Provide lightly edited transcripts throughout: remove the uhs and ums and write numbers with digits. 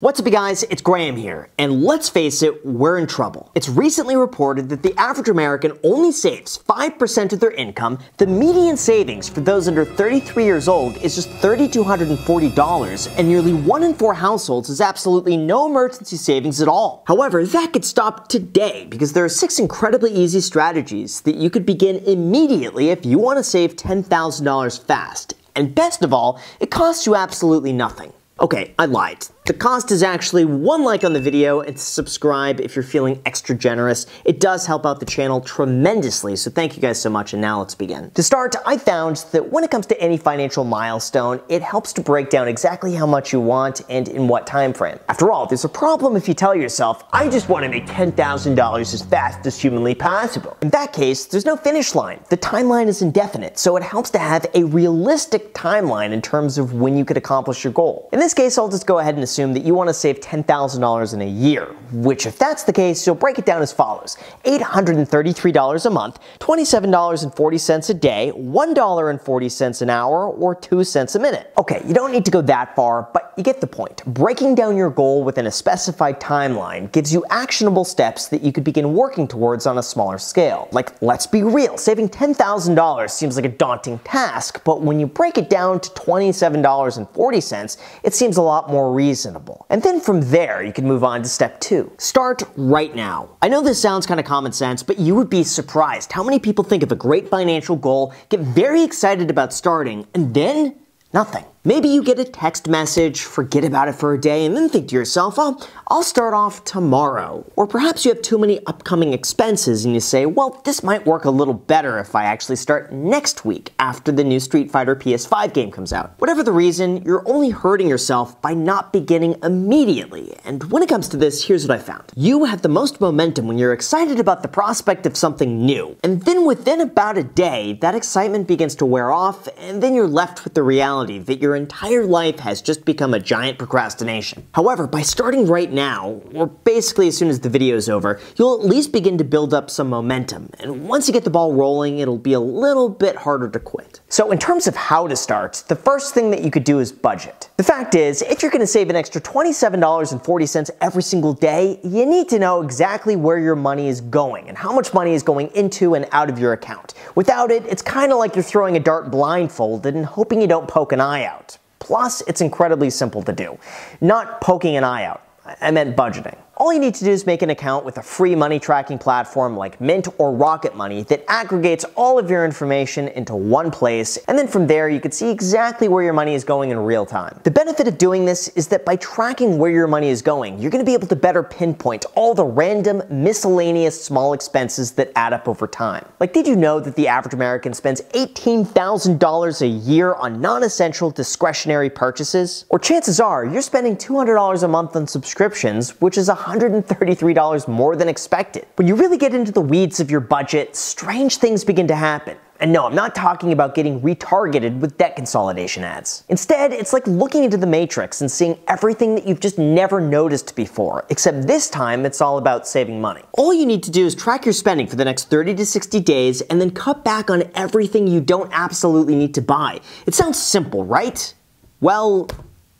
What's up, you guys? It's Graham here, and let's face it, we're in trouble. It's recently reported that the average American only saves 5% of their income. The median savings for those under 33 years old is just $3,240, and nearly 1 in 4 households has absolutely no emergency savings at all. However, that could stop today, because there are 6 incredibly easy strategies that you could begin immediately if you want to save $10,000 fast. And best of all, it costs you absolutely nothing. Okay, I lied. The cost is actually 1 like on the video and subscribe if you're feeling extra generous. It does help out the channel tremendously, so thank you guys so much, and now let's begin. To start, I found that when it comes to any financial milestone, it helps to break down exactly how much you want and in what time frame. After all, there's a problem if you tell yourself, I just want to make $10,000 as fast as humanly possible. In that case, there's no finish line. The timeline is indefinite, so it helps to have a realistic timeline in terms of when you could accomplish your goal. In this case, I'll just go ahead and assume that you want to save $10,000 in a year, which if that's the case, you'll break it down as follows: $833 a month, $27.40 a day, $1.40 an hour, or 2 cents a minute. Okay, you don't need to go that far, but you get the point. Breaking down your goal within a specified timeline gives you actionable steps that you could begin working towards on a smaller scale. Like, let's be real, saving $10,000 seems like a daunting task, but when you break it down to $27.40, it seems a lot more reasonable. And then from there, you can move on to step 2. Start right now. I know this sounds kind of common sense, but you would be surprised how many people think of a great financial goal, get very excited about starting, and then nothing. Maybe you get a text message, forget about it for a day, and then think to yourself, oh, I'll start off tomorrow. Or perhaps you have too many upcoming expenses and you say, well, this might work a little better if I actually start next week after the new Street Fighter PS5 game comes out. Whatever the reason, you're only hurting yourself by not beginning immediately. And when it comes to this, here's what I found. You have the most momentum when you're excited about the prospect of something new. And then within about a day, that excitement begins to wear off, and then you're left with the reality that your entire life has just become a giant procrastination. However, by starting right now, or basically as soon as the video is over, you'll at least begin to build up some momentum, and once you get the ball rolling, it'll be a little bit harder to quit. So in terms of how to start, the first thing that you could do is budget. The fact is, if you're going to save an extra $27.40 every single day, you need to know exactly where your money is going and how much money is going into and out of your account. Without it, it's kind of like you're throwing a dart blindfolded and hoping you don't poke an eye out. Plus, it's incredibly simple to do. Not poking an eye out. I meant budgeting. All you need to do is make an account with a free money tracking platform like Mint or Rocket Money that aggregates all of your information into one place, and then from there you can see exactly where your money is going in real time. The benefit of doing this is that by tracking where your money is going, you're going to be able to better pinpoint all the random, miscellaneous small expenses that add up over time. Like, did you know that the average American spends $18,000 a year on non-essential discretionary purchases? Or chances are, you're spending $200 a month on subscriptions, which is $133 more than expected. When you really get into the weeds of your budget, strange things begin to happen. And no, I'm not talking about getting retargeted with debt consolidation ads. Instead, it's like looking into the matrix and seeing everything that you've just never noticed before, except this time it's all about saving money. All you need to do is track your spending for the next 30 to 60 days and then cut back on everything you don't absolutely need to buy. It sounds simple, right? Well,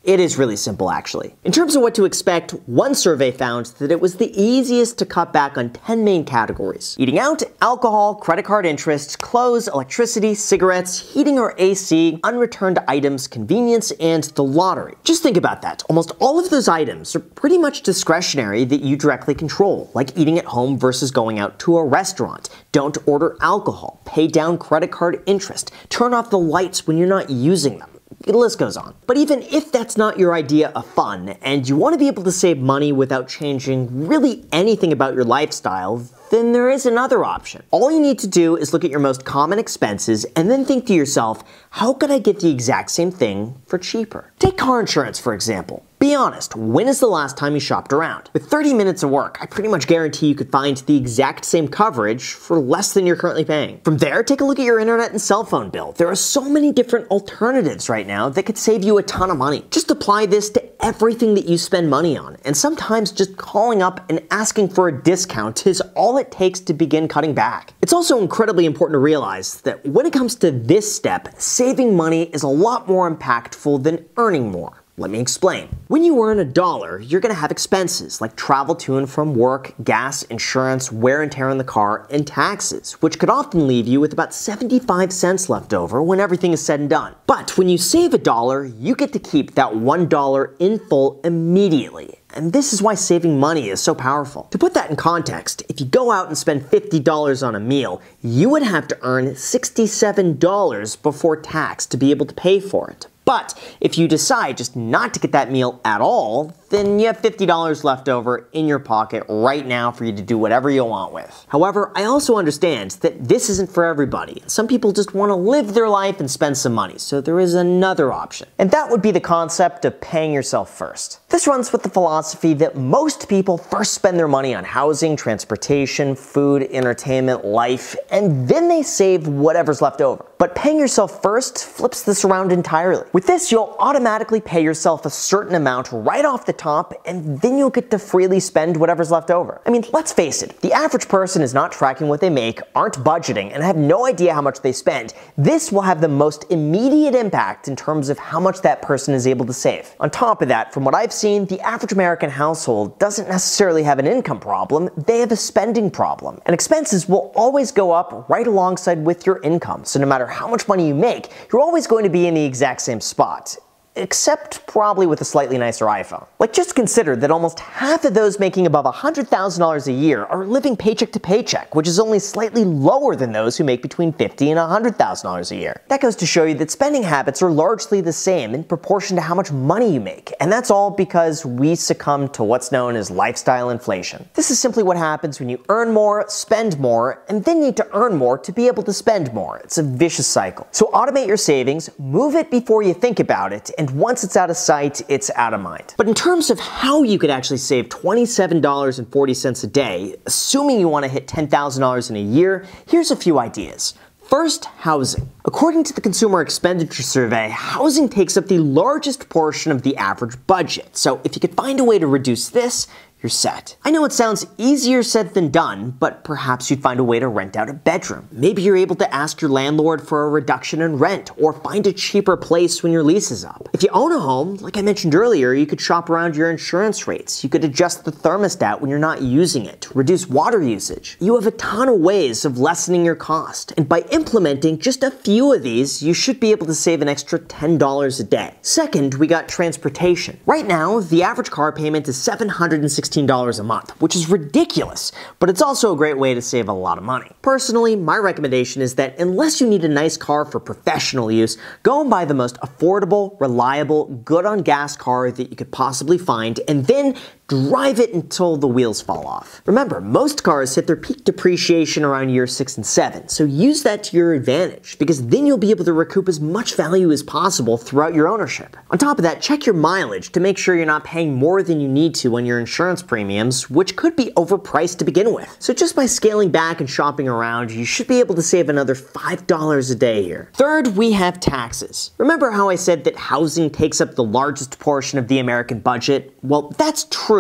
it is really simple, actually. In terms of what to expect, one survey found that it was the easiest to cut back on 10 main categories: eating out, alcohol, credit card interest, clothes, electricity, cigarettes, heating or AC, unreturned items, convenience, and the lottery. Just think about that. Almost all of those items are pretty much discretionary that you directly control, like eating at home versus going out to a restaurant. Don't order alcohol, pay down credit card interest, turn off the lights when you're not using them. The list goes on. But even if that's not your idea of fun, and you want to be able to save money without changing really anything about your lifestyle, then there is another option. All you need to do is look at your most common expenses and then think to yourself, how could I get the exact same thing for cheaper? Take car insurance, for example. Be honest, when is the last time you shopped around? With 30 minutes of work, I pretty much guarantee you could find the exact same coverage for less than you're currently paying. From there, take a look at your internet and cell phone bill. There are so many different alternatives right now that could save you a ton of money. Just apply this to everything that you spend money on, and sometimes just calling up and asking for a discount is all it takes to begin cutting back. It's also incredibly important to realize that when it comes to this step, saving money is a lot more impactful than earning more. Let me explain. When you earn $1, you're gonna have expenses like travel to and from work, gas, insurance, wear and tear on the car, and taxes, which could often leave you with about 75 cents left over when everything is said and done. But when you save $1, you get to keep that $1 in full immediately. And this is why saving money is so powerful. To put that in context, if you go out and spend $50 on a meal, you would have to earn $67 before tax to be able to pay for it. But if you decide just not to get that meal at all, then you have $50 left over in your pocket right now for you to do whatever you want with. However, I also understand that this isn't for everybody. Some people just want to live their life and spend some money, so there is another option. And that would be the concept of paying yourself first. This runs with the philosophy that most people first spend their money on housing, transportation, food, entertainment, life, and then they save whatever's left over. But paying yourself first flips this around entirely. With this, you'll automatically pay yourself a certain amount right off the top, and then you'll get to freely spend whatever's left over. I mean, let's face it, the average person is not tracking what they make, aren't budgeting, and have no idea how much they spend. This will have the most immediate impact in terms of how much that person is able to save. On top of that, from what I've seen, the average American household doesn't necessarily have an income problem, they have a spending problem. And expenses will always go up right alongside with your income, so no matter how much money you make, you're always going to be in the exact same spot, except probably with a slightly nicer iPhone. Like, just consider that almost half of those making above $100,000 a year are living paycheck to paycheck, which is only slightly lower than those who make between $50,000 and $100,000 a year. That goes to show you that spending habits are largely the same in proportion to how much money you make, and that's all because we succumb to what's known as lifestyle inflation. This is simply what happens when you earn more, spend more, and then need to earn more to be able to spend more. It's a vicious cycle. So automate your savings, move it before you think about it, and once it's out of sight, it's out of mind. But in terms of how you could actually save $27.40 a day, assuming you want to hit $10,000 in a year, here's a few ideas. First, housing. According to the Consumer Expenditure Survey, housing takes up the largest portion of the average budget, so if you could find a way to reduce this, you're set. I know it sounds easier said than done, but perhaps you'd find a way to rent out a bedroom. Maybe you're able to ask your landlord for a reduction in rent, or find a cheaper place when your lease is up. If you own a home, like I mentioned earlier, you could shop around your insurance rates, you could adjust the thermostat when you're not using it, reduce water usage. You have a ton of ways of lessening your cost, and by implementing just a few of these, you should be able to save an extra $10 a day. Second, we got transportation. Right now, the average car payment is $716 a month, which is ridiculous, but it's also a great way to save a lot of money. Personally, my recommendation is that unless you need a nice car for professional use, go and buy the most affordable, reliable, good on gas car that you could possibly find, and then drive it until the wheels fall off. Remember, most cars hit their peak depreciation around year 6 and 7, so use that to your advantage, because then you'll be able to recoup as much value as possible throughout your ownership. On top of that, check your mileage to make sure you're not paying more than you need to on your insurance premiums, which could be overpriced to begin with. So just by scaling back and shopping around, you should be able to save another $5 a day here. Third, we have taxes. Remember how I said that housing takes up the largest portion of the American budget? Well, that's true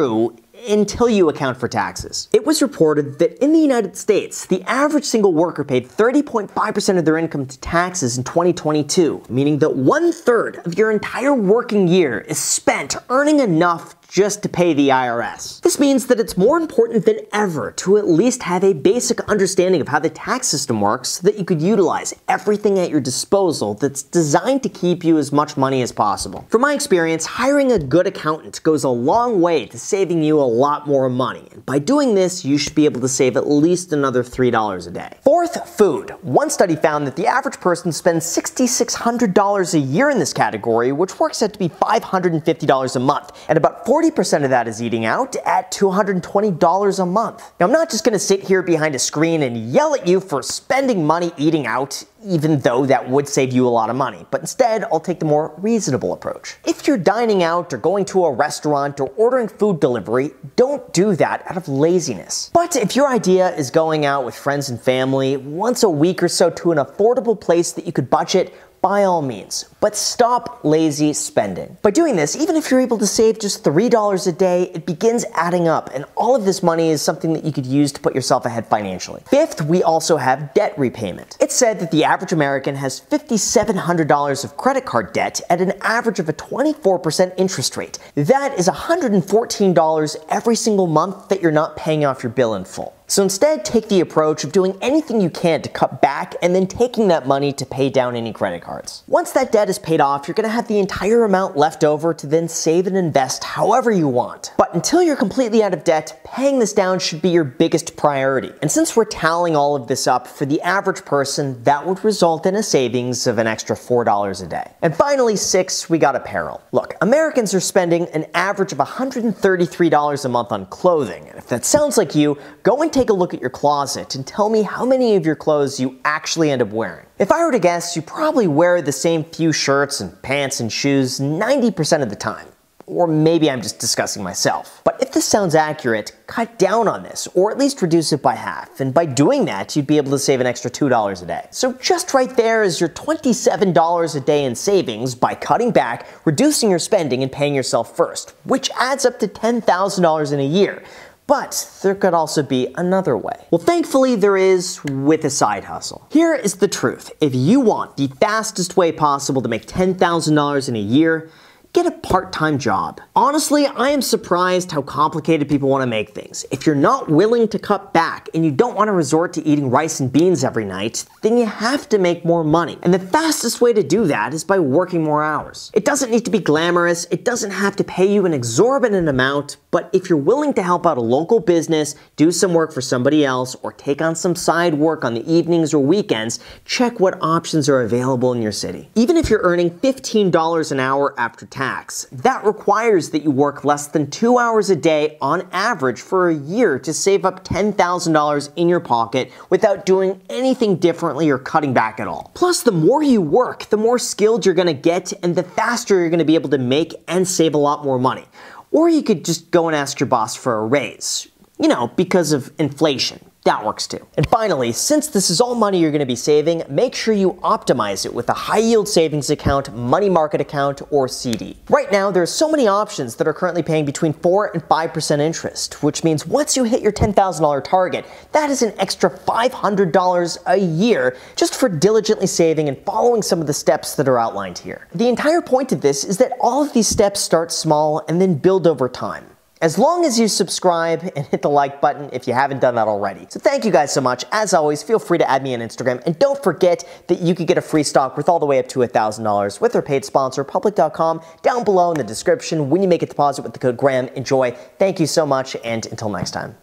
until you account for taxes. It was reported that in the United States, the average single worker paid 30.5% of their income to taxes in 2022, meaning that 1/3 of your entire working year is spent earning enough just to pay the IRS. This means that it's more important than ever to at least have a basic understanding of how the tax system works so that you could utilize everything at your disposal that's designed to keep you as much money as possible. From my experience, hiring a good accountant goes a long way to saving you a lot more money, and by doing this, you should be able to save at least another $3 a day. Fourth, food. One study found that the average person spends $6,600 a year in this category, which works out to be $550 a month, and about 40% of that is eating out at $220 a month. Now, I'm not just gonna sit here behind a screen and yell at you for spending money eating out, even though that would save you a lot of money, but instead I'll take the more reasonable approach. If you're dining out or going to a restaurant or ordering food delivery, don't do that out of laziness. But if your idea is going out with friends and family once a week or so to an affordable place that you could budget, by all means, But stop lazy spending. By doing this, even if you're able to save just $3 a day, it begins adding up, and all of this money is something that you could use to put yourself ahead financially. Fifth, we also have debt repayment. It's said that the average American has $5,700 of credit card debt at an average of a 24% interest rate. That is $114 every single month that you're not paying off your bill in full. So instead, take the approach of doing anything you can to cut back and then taking that money to pay down any credit cards. Once that debt is paid off, you're going to have the entire amount left over to then save and invest however you want. But until you're completely out of debt, paying this down should be your biggest priority. And since we're tallying all of this up, for the average person, that would result in a savings of an extra $4 a day. And finally, six, we got apparel. Look, Americans are spending an average of $133 a month on clothing, and if that sounds like you, go and take a look at your closet and tell me how many of your clothes you actually end up wearing. If I were to guess, you probably wear the same few shirts and pants and shoes 90% of the time. Or maybe I'm just discussing myself. But if this sounds accurate, cut down on this, or at least reduce it by half. And by doing that, you'd be able to save an extra $2 a day. So just right there is your $27 a day in savings by cutting back, reducing your spending, and paying yourself first, which adds up to $10,000 in a year. But there could also be another way. Well, thankfully there is with a side hustle. Here is the truth. If you want the fastest way possible to make $10,000 in a year, get a part-time job. Honestly, I am surprised how complicated people want to make things. If you're not willing to cut back and you don't want to resort to eating rice and beans every night, then you have to make more money. And the fastest way to do that is by working more hours. It doesn't need to be glamorous, it doesn't have to pay you an exorbitant amount, but if you're willing to help out a local business, do some work for somebody else, or take on some side work on the evenings or weekends, check what options are available in your city. Even if you're earning $15 an hour after tax. That requires that you work less than 2 hours a day on average for a year to save up $10,000 in your pocket without doing anything differently or cutting back at all. Plus, the more you work, the more skilled you're going to get and the faster you're going to be able to make and save a lot more money. Or you could just go and ask your boss for a raise, you know, because of inflation. That works too. And finally, since this is all money you're going to be saving, make sure you optimize it with a high-yield savings account, money market account, or CD. Right now, there are so many options that are currently paying between 4 and 5% interest, which means once you hit your $10,000 target, that is an extra $500 a year just for diligently saving and following some of the steps that are outlined here. The entire point of this is that all of these steps start small and then build over time. As long as you subscribe and hit the like button if you haven't done that already. So thank you guys so much. As always, feel free to add me on Instagram, and don't forget that you can get a free stock worth all the way up to $1,000 with our paid sponsor, public.com, down below in the description when you make a deposit with the code Graham. Enjoy. Thank you so much, and until next time.